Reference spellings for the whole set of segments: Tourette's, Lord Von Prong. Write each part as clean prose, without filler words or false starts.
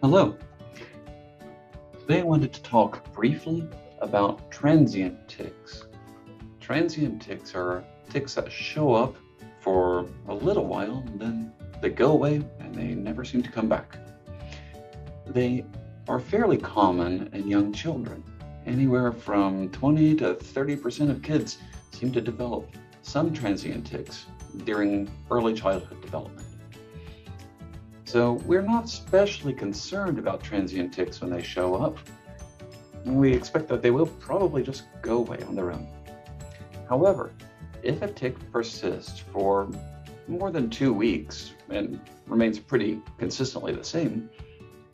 Hello. Today I wanted to talk briefly about transient tics. Transient tics are tics that show up for a little while and then they go away and they never seem to come back. They are fairly common in young children. Anywhere from 20 to 30% of kids seem to develop some transient tics during early childhood development. So we're not especially concerned about transient tics when they show up. We expect that they will probably just go away on their own. However, if a tic persists for more than 2 weeks and remains pretty consistently the same,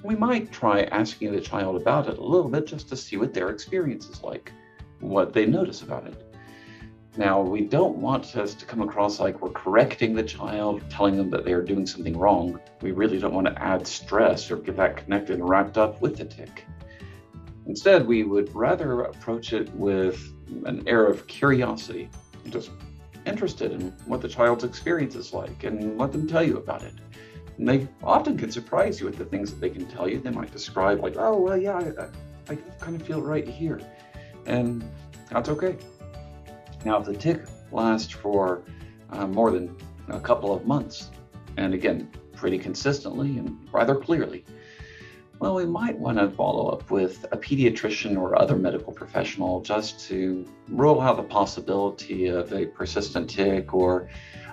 we might try asking the child about it a little bit just to see what their experience is like, what they notice about it. Now, we don't want us to come across like we're correcting the child, telling them that they are doing something wrong. We really don't want to add stress or get that connected and wrapped up with the tic. Instead, we would rather approach it with an air of curiosity, just interested in what the child's experience is like and let them tell you about it. And they often can surprise you with the things that they can tell you. They might describe like, oh, well, yeah, I kind of feel right here. And that's okay. Now, if the tic lasts for more than a couple of months, and again, pretty consistently and rather clearly, well, we might want to follow up with a pediatrician or other medical professional just to rule out the possibility of a persistent tic or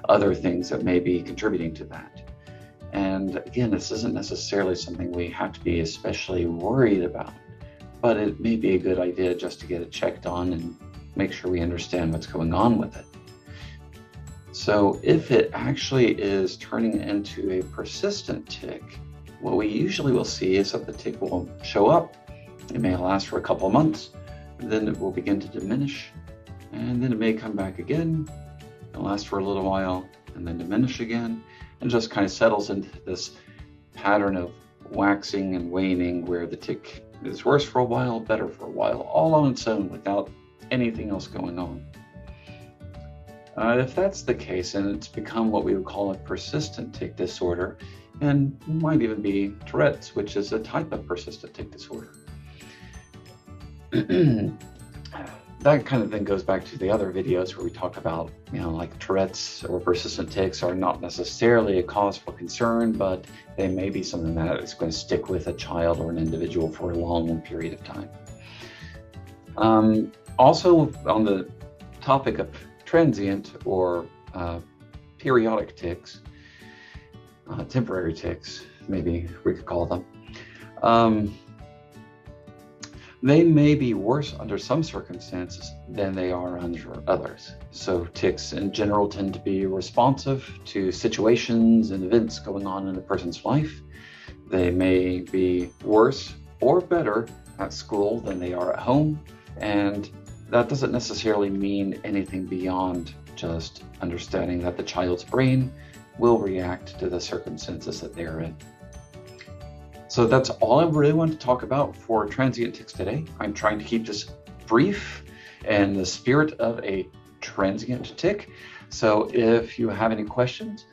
other things that may be contributing to that. And again, this isn't necessarily something we have to be especially worried about, but it may be a good idea just to get it checked on and make sure we understand what's going on with it. So if it actually is turning into a persistent tic, what we usually will see is that the tic will show up. It may last for a couple of months, then it will begin to diminish, and then it may come back again and last for a little while and then diminish again, and just kind of settles into this pattern of waxing and waning where the tic is worse for a while, better for a while, all on its own without anything else going on. If that's the case, and it's become what we would call a persistent tic disorder, and might even be Tourette's, which is a type of persistent tic disorder. That kind of thing goes back to the other videos where we talk about, like Tourette's or persistent tics are not necessarily a cause for concern, but they may be something that is going to stick with a child or an individual for a long period of time. Also, on the topic of transient or periodic tics, temporary tics, maybe we could call them, they may be worse under some circumstances than they are under others. So tics in general tend to be responsive to situations and events going on in a person's life. They may be worse or better at school than they are at home, and that doesn't necessarily mean anything beyond just understanding that the child's brain will react to the circumstances that they're in. So that's all I really want to talk about for transient tics today. I'm trying to keep this brief and the spirit of a transient tic. So if you have any questions,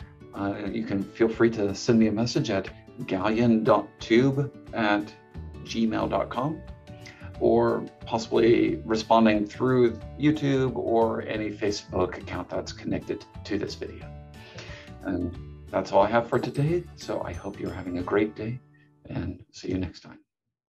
you can feel free to send me a message at galleon.tube@gmail.com. or possibly responding through YouTube or any Facebook account that's connected to this video. And that's all I have for today. So I hope you're having a great day, and see you next time.